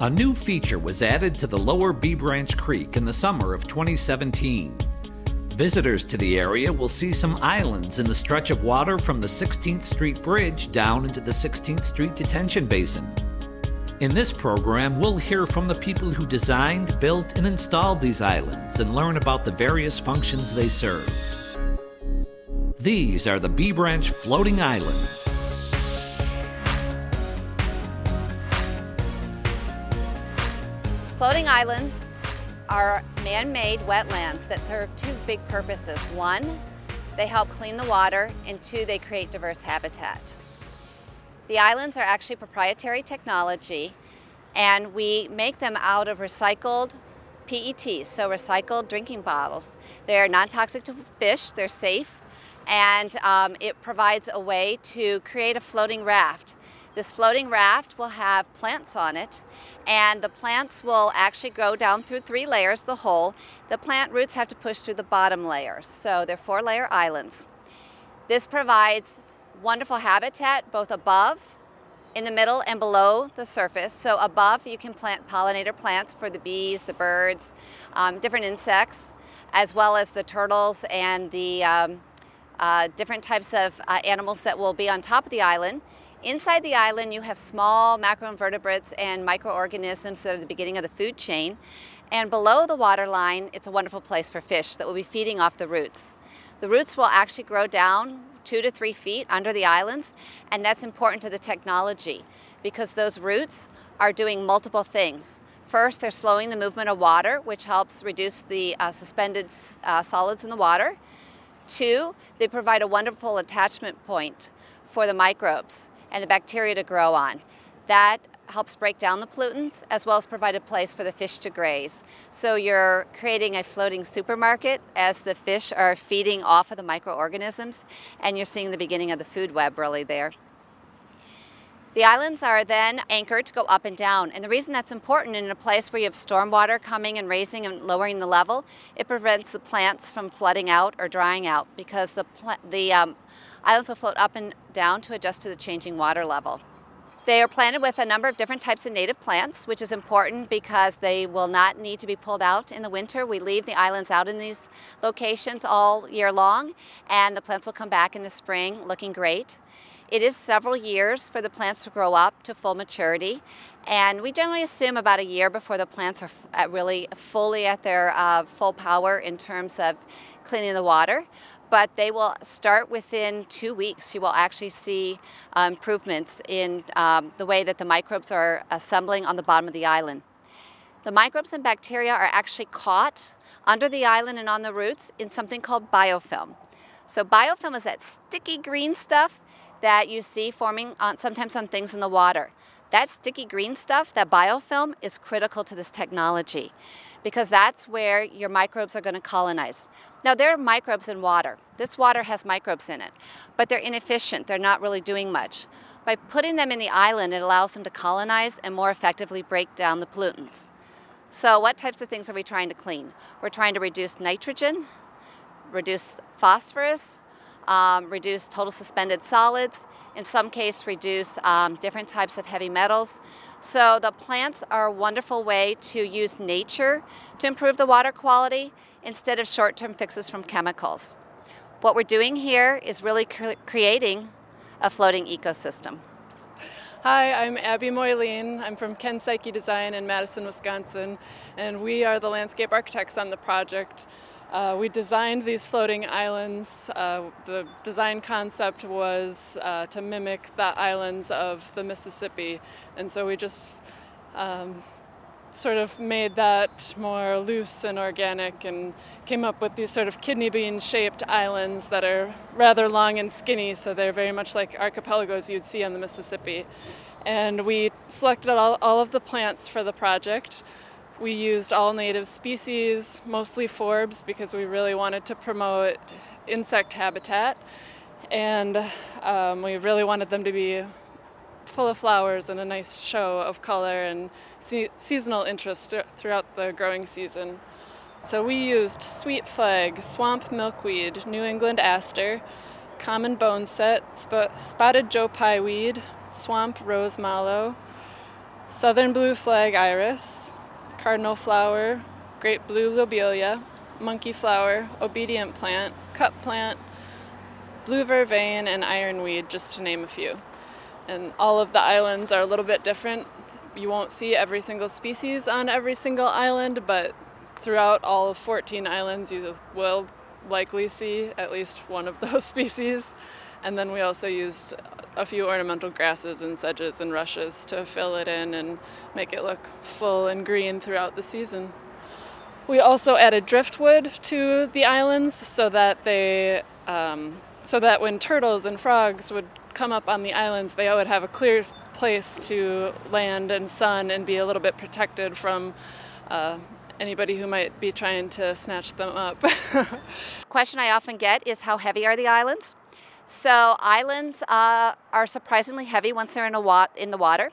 A new feature was added to the lower Bee Branch Creek in the summer of 2017. Visitors to the area will see some islands in the stretch of water from the 16th Street Bridge down into the 16th Street Detention Basin. In this program, we'll hear from the people who designed, built, and installed these islands and learn about the various functions they serve. These are the Bee Branch Floating Islands. Floating islands are man-made wetlands that serve two big purposes. One, they help clean the water, and two, they create diverse habitat. The islands are actually proprietary technology, and we make them out of recycled PETs, so recycled drinking bottles. They're non-toxic to fish, they're safe, and it provides a way to create a floating raft. This floating raft will have plants on it, and the plants will actually go down through three layers, the whole. The plant roots have to push through the bottom layers, so they're four-layer islands. This provides wonderful habitat both above, in the middle, and below the surface. So above, you can plant pollinator plants for the bees, the birds, different insects, as well as the turtles and the different types of animals that will be on top of the island. Inside the island, you have small macroinvertebrates and microorganisms that are the beginning of the food chain. And below the water line, it's a wonderful place for fish that will be feeding off the roots. The roots will actually grow down 2 to 3 feet under the islands, and that's important to the technology because those roots are doing multiple things. First, they're slowing the movement of water, which helps reduce the suspended solids in the water. Two, they provide a wonderful attachment point for the microbes and the bacteria to grow on. That helps break down the pollutants as well as provide a place for the fish to graze. So you're creating a floating supermarket as the fish are feeding off of the microorganisms, and you're seeing the beginning of the food web really there. The islands are then anchored to go up and down, and the reason that's important in a place where you have stormwater coming and raising and lowering the level, it prevents the plants from flooding out or drying out because the islands will float up and down to adjust to the changing water level. They are planted with a number of different types of native plants, which is important because they will not need to be pulled out in the winter. We leave the islands out in these locations all year long, and the plants will come back in the spring looking great. It is several years for the plants to grow up to full maturity, and we generally assume about a year before the plants are really fully at their full power in terms of cleaning the water. But they will start within 2 weeks. You will actually see improvements in the way that the microbes are assembling on the bottom of the island. The microbes and bacteria are actually caught under the island and on the roots in something called biofilm. So biofilm is that sticky green stuff that you see forming on, sometimes on things in the water. That sticky green stuff, that biofilm, is critical to this technology because that's where your microbes are going to colonize. Now, there are microbes in water. This water has microbes in it, but they're inefficient. They're not really doing much. By putting them in the island, it allows them to colonize and more effectively break down the pollutants. So what types of things are we trying to clean? We're trying to reduce nitrogen, reduce phosphorus, reduce total suspended solids, in some case reduce different types of heavy metals. So the plants are a wonderful way to use nature to improve the water quality instead of short-term fixes from chemicals. What we're doing here is really creating a floating ecosystem. Hi, I'm Abby Moylan. I'm from Ken Seiki Design in Madison, Wisconsin, and we are the landscape architects on the project. We designed these floating islands. The design concept was to mimic the islands of the Mississippi, and so we just sort of made that more loose and organic and came up with these sort of kidney bean shaped islands that are rather long and skinny, so they're very much like archipelagos you'd see on the Mississippi. And we selected all of the plants for the project. We used all native species, mostly forbs, because we really wanted to promote insect habitat, and we really wanted them to be full of flowers and a nice show of color and seasonal interest throughout the growing season. So we used Sweet Flag, Swamp Milkweed, New England Aster, Common Boneset, Spotted Joe Pie Weed, Swamp Rose Mallow, Southern Blue Flag Iris, Cardinal Flower, Great Blue Lobelia, Monkey Flower, Obedient Plant, Cup Plant, Blue Vervain, and Ironweed, just to name a few. And all of the islands are a little bit different. You won't see every single species on every single island, but throughout all of 14 islands you will likely see at least one of those species. And then we also used a few ornamental grasses and sedges and rushes to fill it in and make it look full and green throughout the season. We also added driftwood to the islands so that they so that when turtles and frogs would come up on the islands, they would have a clear place to land and sun and be a little bit protected from anybody who might be trying to snatch them up. Question I often get is, how heavy are the islands? So islands are surprisingly heavy once they're in the water.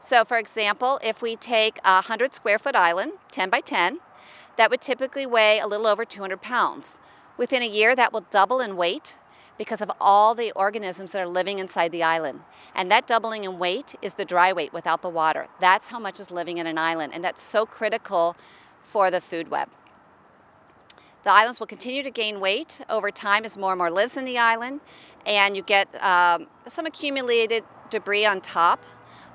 So for example, if we take a 100 square foot island, 10 by 10, that would typically weigh a little over 200 pounds. Within a year, that will double in weight because of all the organisms that are living inside the island. And that doubling in weight is the dry weight without the water. That's how much is living in an island, and that's so critical for the food web. The islands will continue to gain weight over time as more and more lives in the island, and you get some accumulated debris on top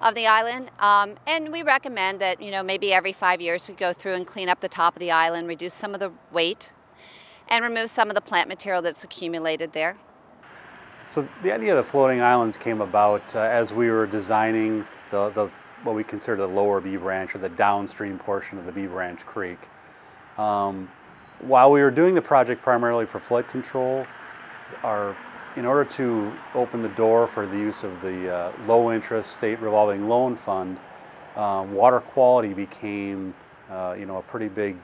of the island. And we recommend that, you know, maybe every 5 years you go through and clean up the top of the island, reduce some of the weight, and remove some of the plant material that's accumulated there. So the idea of the floating islands came about as we were designing the what we consider the lower Bee Branch, or the downstream portion of the Bee Branch Creek. While we were doing the project primarily for flood control, in order to open the door for the use of the low-interest state revolving loan fund, water quality became a pretty big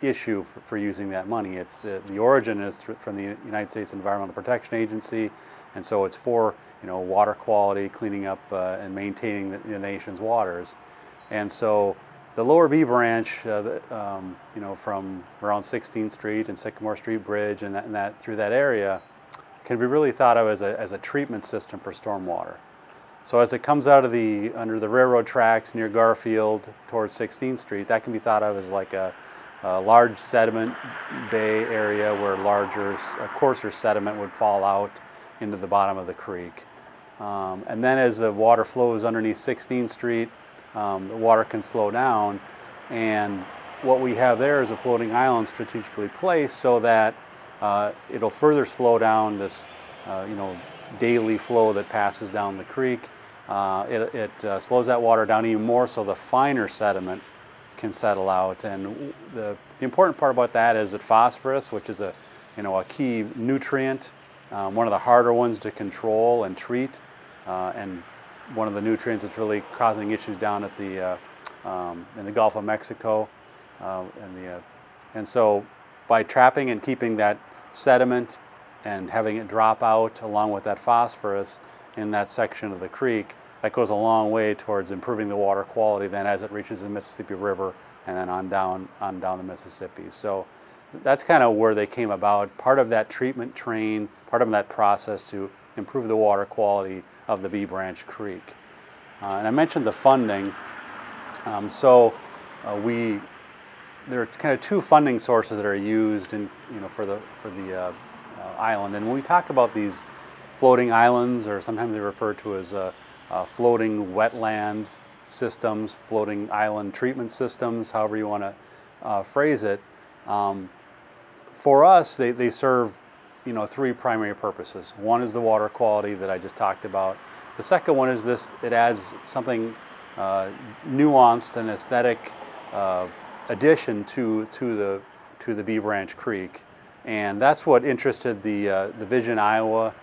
issue for using that money. It's the origin is from the United States Environmental Protection Agency, and so it's for water quality, cleaning up and maintaining the nation's waters. And so the lower Bee Branch, from around 16th Street and Sycamore Street Bridge and that through that area, can be really thought of as a treatment system for stormwater. So as it comes out of under the railroad tracks near Garfield towards 16th Street, that can be thought of as like a large sediment bay area where coarser sediment would fall out into the bottom of the creek. And then as the water flows underneath 16th Street, the water can slow down. And what we have there is a floating island strategically placed so that it'll further slow down this daily flow that passes down the creek. It slows that water down even more, so the finer sediment can settle out. And the important part about that is that phosphorus, which is a key nutrient, one of the harder ones to control and treat, and one of the nutrients that's really causing issues down at in the Gulf of Mexico, and so by trapping and keeping that sediment and having it drop out along with that phosphorus in that section of the creek, that goes a long way towards improving the water quality then as it reaches the Mississippi River and then on down the Mississippi. So that's kind of where they came about, part of that treatment train, part of that process to improve the water quality of the Bee Branch Creek. And I mentioned the funding. There are kind of two funding sources that are used for the island. And when we talk about these floating islands, or sometimes they're referred to as floating wetland systems, floating island treatment systems, however you want to phrase it. For us, they serve three primary purposes. One is the water quality that I just talked about. The second one is this: it adds something nuanced and aesthetic addition to the Bee Branch Creek, and that's what interested the Vision Iowa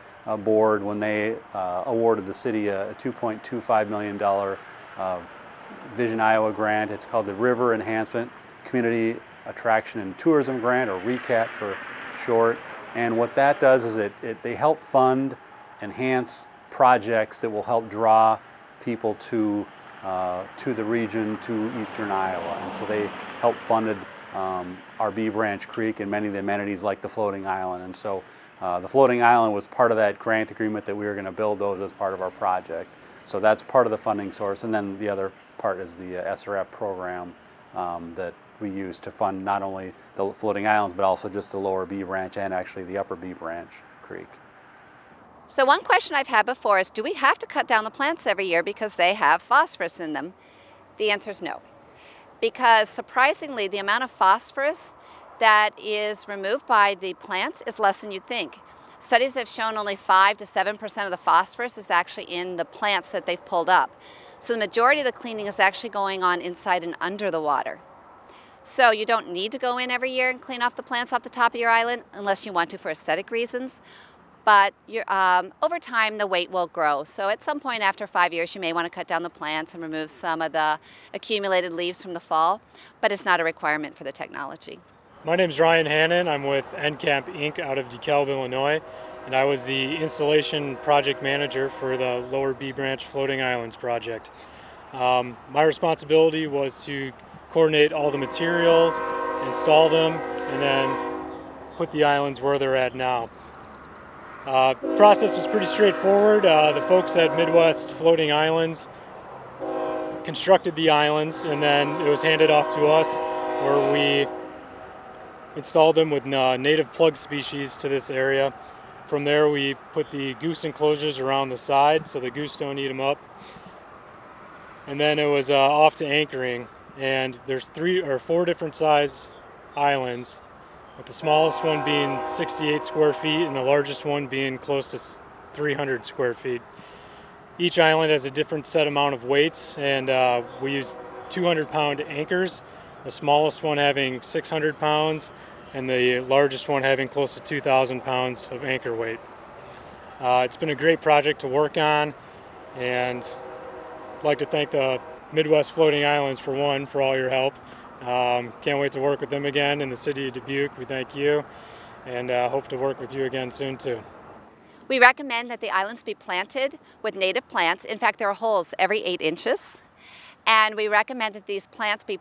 board when they awarded the city a $2.25 million Vision Iowa grant. It's called the River Enhancement Community Attraction and Tourism Grant, or RECAT for short. And what that does is they help fund, enhance projects that will help draw people to the region, to eastern Iowa. And so they help funded our Bee Branch Creek and many of the amenities like the floating island. And so the floating island was part of that grant agreement that we were going to build those as part of our project. So that's part of the funding source. And then the other part is the SRF program that we use to fund not only the floating islands, but also just the lower Bee Branch and actually the upper Bee Branch Creek. So one question I've had before is, do we have to cut down the plants every year because they have phosphorus in them? The answer is no, because surprisingly, the amount of phosphorus that is removed by the plants is less than you'd think. Studies have shown only 5 to 7% of the phosphorus is actually in the plants that they've pulled up. So the majority of the cleaning is actually going on inside and under the water. So you don't need to go in every year and clean off the plants off the top of your island unless you want to for aesthetic reasons. But over time, the weight will grow. So at some point after 5 years, you may want to cut down the plants and remove some of the accumulated leaves from the fall, but it's not a requirement for the technology. My name is Ryan Hannon. I'm with NCAP Inc. out of DeKalb, Illinois, and I was the installation project manager for the Lower Bee Branch Floating Islands project. My responsibility was to coordinate all the materials, install them, and then put the islands where they're at now. The process was pretty straightforward. The folks at Midwest Floating Islands constructed the islands, and then it was handed off to us where we installed them with native plug species to this area. From there we put the goose enclosures around the side so the goose don't eat them up. And then it was off to anchoring, and there's 3 or 4 different size islands, with the smallest one being 68 square feet and the largest one being close to 300 square feet. Each island has a different set amount of weights, and we use 200-pound anchors, the smallest one having 600 pounds and the largest one having close to 2,000 pounds of anchor weight. It's been a great project to work on, and I'd like to thank the Midwest Floating Islands for all your help. Can't wait to work with them again in the city of Dubuque. We thank you, and hope to work with you again soon too. We recommend that the islands be planted with native plants. In fact, there are holes every 8 inches, and we recommend that these plants be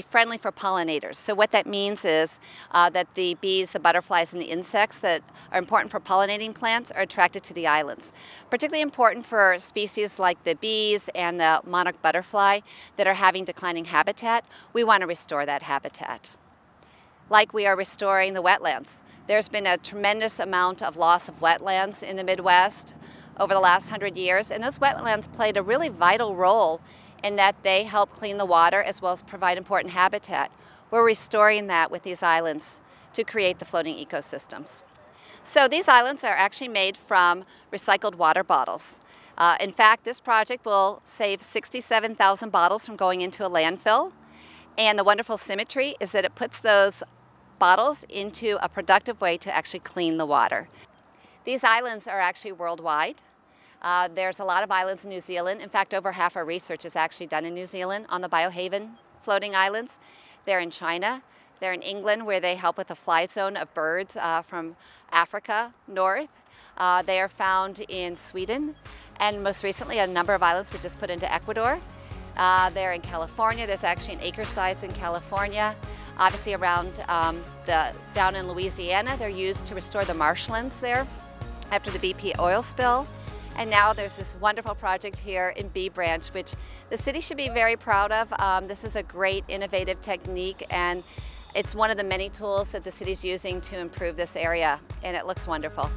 friendly for pollinators. So what that means is that the bees, the butterflies, and the insects that are important for pollinating plants are attracted to the islands. Particularly important for species like the bees and the monarch butterfly that are having declining habitat. We want to restore that habitat, like we are restoring the wetlands. There's been a tremendous amount of loss of wetlands in the Midwest over the last 100 years, and those wetlands played a really vital role in that they help clean the water as well as provide important habitat. We're restoring that with these islands to create the floating ecosystems. So these islands are actually made from recycled water bottles. In fact, this project will save 67,000 bottles from going into a landfill. And the wonderful symmetry is that it puts those bottles into a productive way to actually clean the water. These islands are actually worldwide. There's a lot of islands in New Zealand. In fact, over half our research is actually done in New Zealand on the Biohaven floating islands. They're in China. They're in England, where they help with a fly zone of birds from Africa north. They are found in Sweden. And most recently, a number of islands were just put into Ecuador. They're in California. There's actually an acre size in California. Obviously around down in Louisiana, they're used to restore the marshlands there after the BP oil spill. And now there's this wonderful project here in Bee Branch, which the city should be very proud of. This is a great innovative technique, and it's one of the many tools that the city's using to improve this area, and it looks wonderful.